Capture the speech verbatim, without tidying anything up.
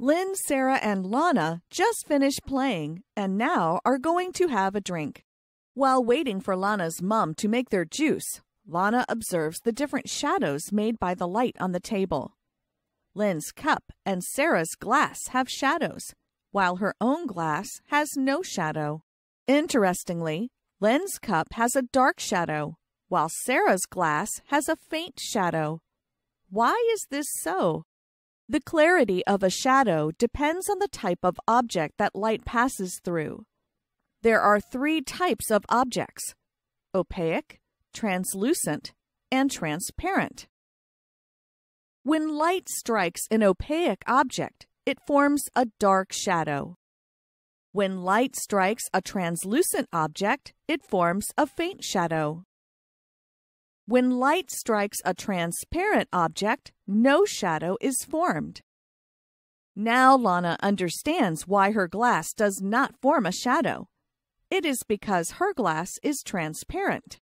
Lynn, Sarah, and Lana just finished playing and now are going to have a drink. While waiting for Lana's mum to make their juice, Lana observes the different shadows made by the light on the table. Lynn's cup and Sarah's glass have shadows, while her own glass has no shadow. Interestingly, Lynn's cup has a dark shadow, while Sarah's glass has a faint shadow. Why is this so? The clarity of a shadow depends on the type of object that light passes through. There are three types of objects: opaque, translucent, and transparent. When light strikes an opaque object, it forms a dark shadow. When light strikes a translucent object, it forms a faint shadow. When light strikes a transparent object, no shadow is formed. Now Lana understands why her glass does not form a shadow. It is because her glass is transparent.